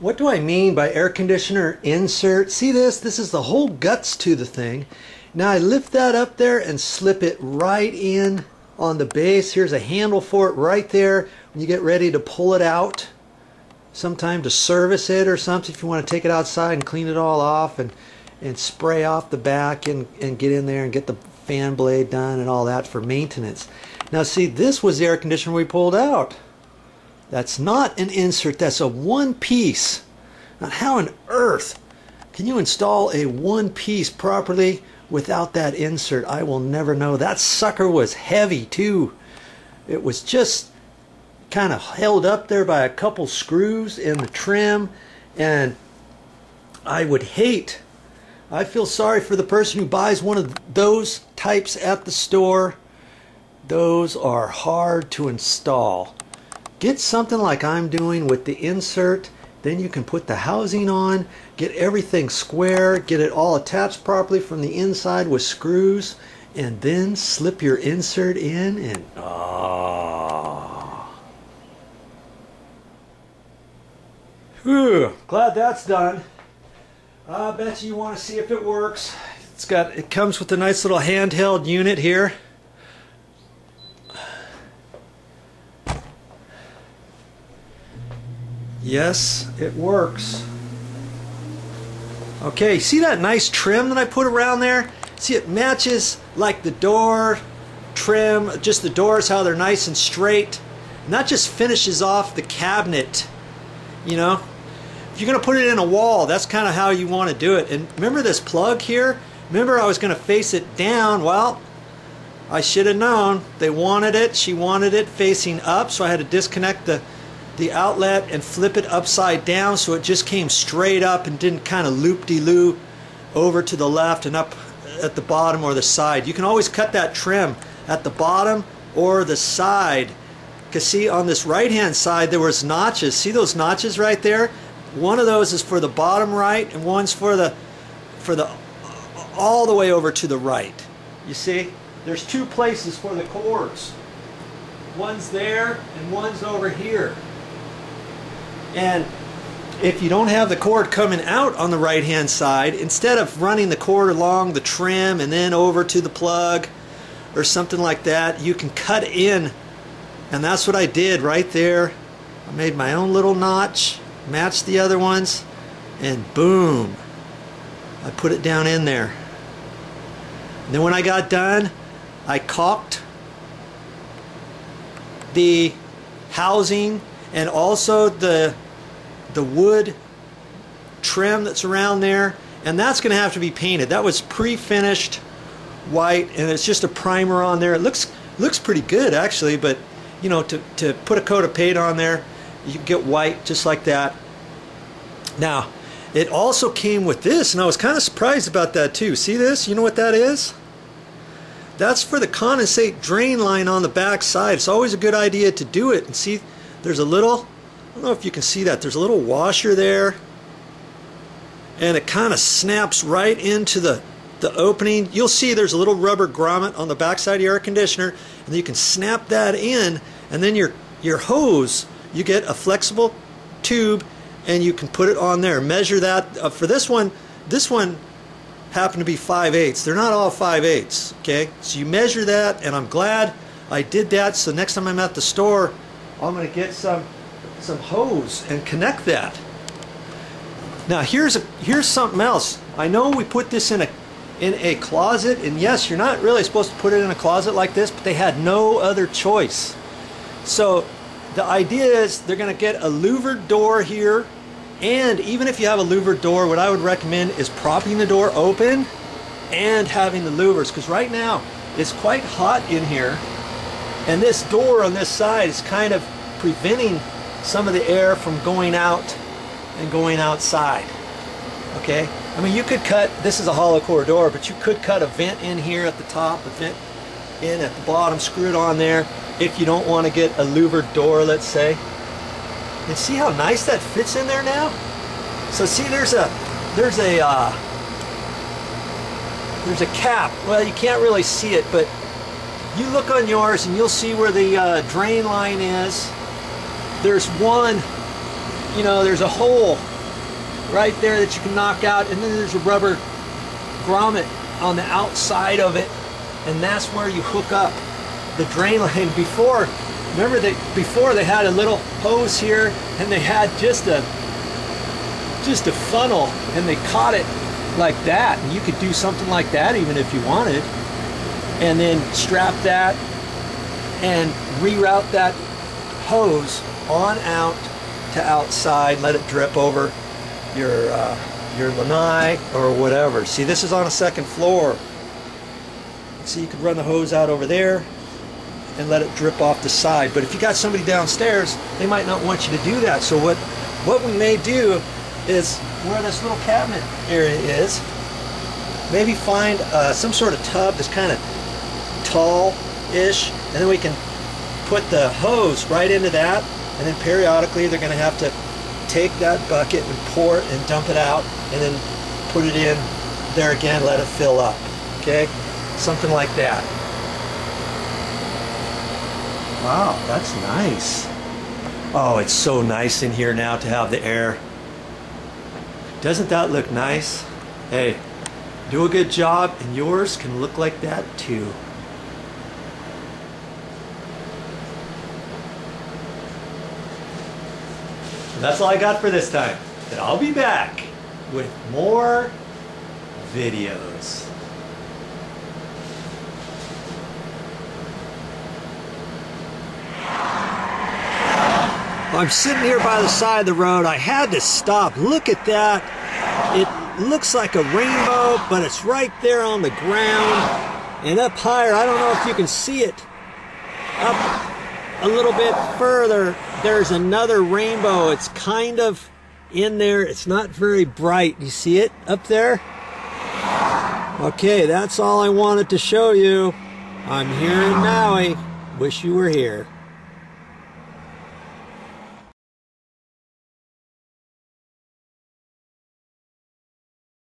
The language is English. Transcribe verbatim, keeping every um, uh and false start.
What do I mean by air conditioner insert? See this? This is the whole guts to the thing. Now I lift that up there and slip it right in on the base. Here's a handle for it right there. When you get ready to pull it out, sometime to service it or something, if you want to take it outside and clean it all off and, and spray off the back and, and get in there and get the fan blade done and all that for maintenance. Now see, this was the air conditioner we pulled out. That's not an insert, that's a one piece. Now how on earth can you install a one piece properly without that insert? I will never know. That sucker was heavy too. It was just kind of held up there by a couple screws in the trim, and I would hate, I feel sorry for the person who buys one of those types at the store. Those are hard to install. Get something like I'm doing with the insert, then you can put the housing on, get everything square, get it all attached properly from the inside with screws, and then slip your insert in and oh. Whew, glad that's done. I bet you want to see if it works. It's got, it comes with a nice little handheld unit here. Yes, it works. Okay, see that nice trim that I put around there? See, it matches like the door trim, just the doors, how they're nice and straight. And that just finishes off the cabinet, you know? If you're going to put it in a wall, that's kind of how you want to do it. And remember this plug here? Remember I was going to face it down. Well, I should have known. They wanted it. She wanted it facing up, so I had to disconnect the the outlet and flip it upside down so it just came straight up and didn't kind of loop-de-loop over to the left and up at the bottom or the side. You can always cut that trim at the bottom or the side, because see on this right hand side there was notches. See those notches right there? One of those is for the bottom right and one's for the for the all the way over to the right. You see there's two places for the cords. One's there and one's over here. And if you don't have the cord coming out on the right hand side, instead of running the cord along the trim and then over to the plug or something like that, you can cut in, and that's what I did right there. I made my own little notch, matched the other ones, and boom, I put it down in there. And then when I got done, I caulked the housing and also the the wood trim that's around there, and that's going to have to be painted. That was pre-finished white, and it's just a primer on there. It looks looks pretty good actually, but you know, to, to put a coat of paint on there, you get white just like that. Now it also came with this, and I was kind of surprised about that too. See this? You know what that is? That's for the condensate drain line on the back side. It's always a good idea to do it. And see, there's a little, I don't know if you can see that, there's a little washer there, and it kind of snaps right into the, the opening. You'll see there's a little rubber grommet on the back side of your air conditioner, and you can snap that in, and then your, your hose, you get a flexible tube, and you can put it on there. Measure that. Uh, for this one, this one happen to be five eighths. They're not all five eighths, okay? So you measure that, and I'm glad I did that. So next time I'm at the store, I'm going to get some some hose and connect that. Now here's a here's something else. I know we put this in a in a closet, and yes, you're not really supposed to put it in a closet like this, but they had no other choice. So the idea is they're going to get a louvered door here. And even if you have a louvered door, what I would recommend is propping the door open and having the louvers, because right now it's quite hot in here, and this door on this side is kind of preventing some of the air from going out and going outside. Okay, I mean, you could cut, this is a hollow core door, but you could cut a vent in here at the top, a vent in at the bottom, screw it on there if you don't want to get a louvered door, let's say. And see how nice that fits in there now? So see, there's a there's a uh, there's a cap. Well, you can't really see it, but you look on yours and you'll see where the uh, drain line is. There's one you know, there's a hole right there that you can knock out, and then there's a rubber grommet on the outside of it, and that's where you hook up the drain line. Before, remember that before they had a little hose here, and they had just a just a funnel, and they caught it like that, and you could do something like that even if you wanted, and then strap that and reroute that hose on out to outside, let it drip over your uh, your lanai or whatever. See, this is on a second floor. So you could run the hose out over there and let it drip off the side. But if you got somebody downstairs, they might not want you to do that. So what what we may do is, where this little cabinet area is, maybe find uh, some sort of tub that's kind of tall-ish, and then we can put the hose right into that, and then periodically they're going to have to take that bucket and pour it and dump it out, and then put it in there again, let it fill up, okay? Something like that. Wow, that's nice. Oh, it's so nice in here now to have the air. Doesn't that look nice? Hey, do a good job and yours can look like that too. That's all I got for this time. But I'll be back with more videos. I'm sitting here by the side of the road. I had to stop. Look at that. It looks like a rainbow, but it's right there on the ground. And up higher, I don't know if you can see it. Up a little bit further, there's another rainbow. It's kind of in there. It's not very bright. You see it up there? Okay, that's all I wanted to show you. I'm here in Maui. Wish you were here.